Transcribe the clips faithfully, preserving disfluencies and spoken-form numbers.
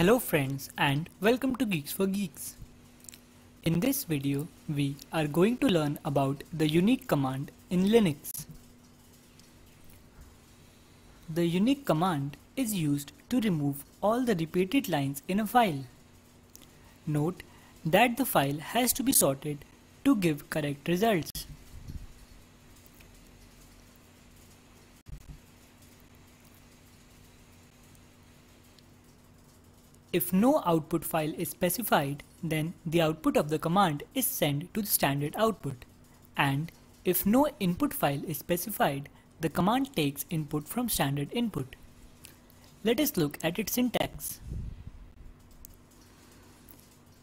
Hello friends and welcome to Geeks for Geeks. In this video we are going to learn about the uniq command in Linux. The uniq command is used to remove all the repeated lines in a file. Note that the file has to be sorted to give correct results. If no output file is specified, then the output of the command is sent to the standard output, and if no input file is specified, the command takes input from standard input. Let us look at its syntax.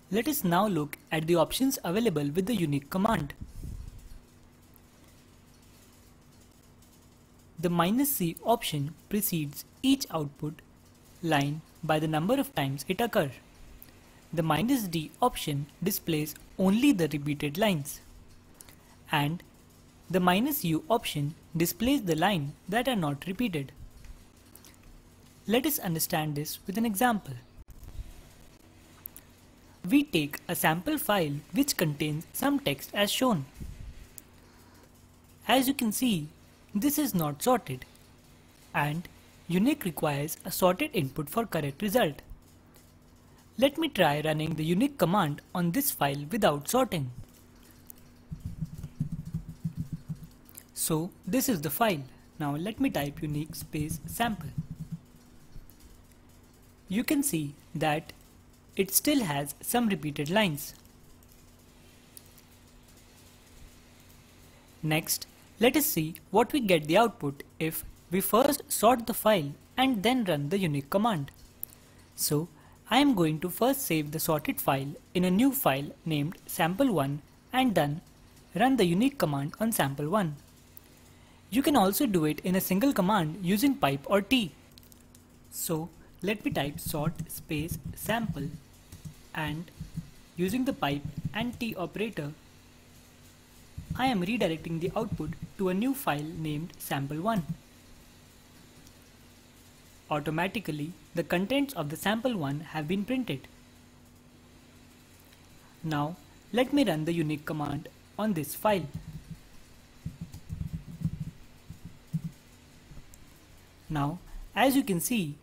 Let us now look at the options available with the uniq command. The minus C option precedes each output line by the number of times it occurs. The minus D option displays only the repeated lines, and the minus U option displays the lines that are not repeated. Let us understand this with an example. We take a sample file which contains some text as shown. As you can see, this is not sorted, and uniq requires a sorted input for correct result. Let me try running the uniq command on this file without sorting. So this is the file. Now let me type uniq space sample. You can see that it still has some repeated lines. Next, let us see what we get the output if we first sort the file and then run the uniq command. So I am going to first save the sorted file in a new file named sample one and then run the uniq command on sample one. You can also do it in a single command using pipe or T. So let me type sort space sample and using the pipe and T operator, I am redirecting the output to a new file named sample one. Automatically, the contents of the sample one have been printed. Now, let me run the uniq command on this file. Now, as you can see,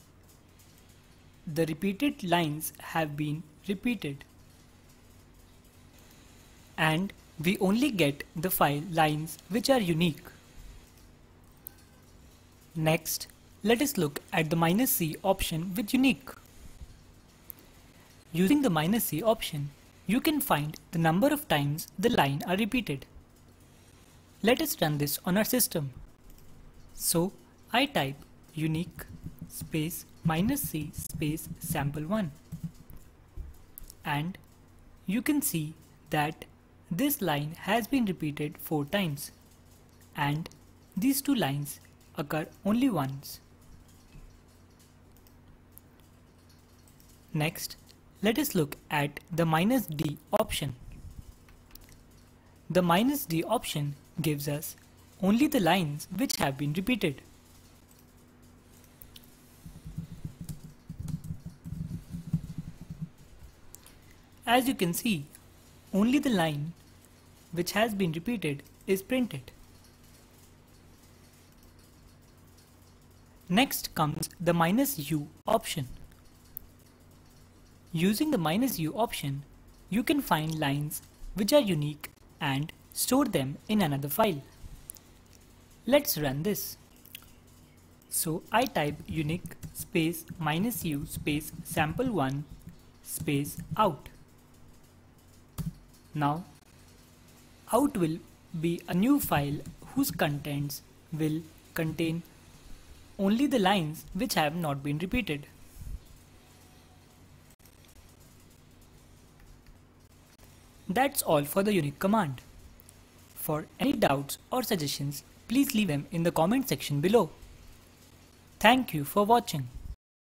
the repeated lines have been repeated, and we only get the file lines which are unique. Next, let us look at the minus C option with uniq. Using the minus C option, you can find the number of times the line are repeated. Let us run this on our system. So I type uniq space minus C space sample one, and you can see that this line has been repeated four times and these two lines occur only once. Next, let us look at the minus D option. The minus D option gives us only the lines which have been repeated. As you can see, only the line which has been repeated is printed. Next comes the minus U option. Using the minus U option, you can find lines which are unique and store them in another file. Let's run this. So I type uniq space minus U space sample one space out. Now out will be a new file whose contents will contain only the lines which have not been repeated. That's all for the uniq command. For any doubts or suggestions, please leave them in the comment section below. Thank you for watching.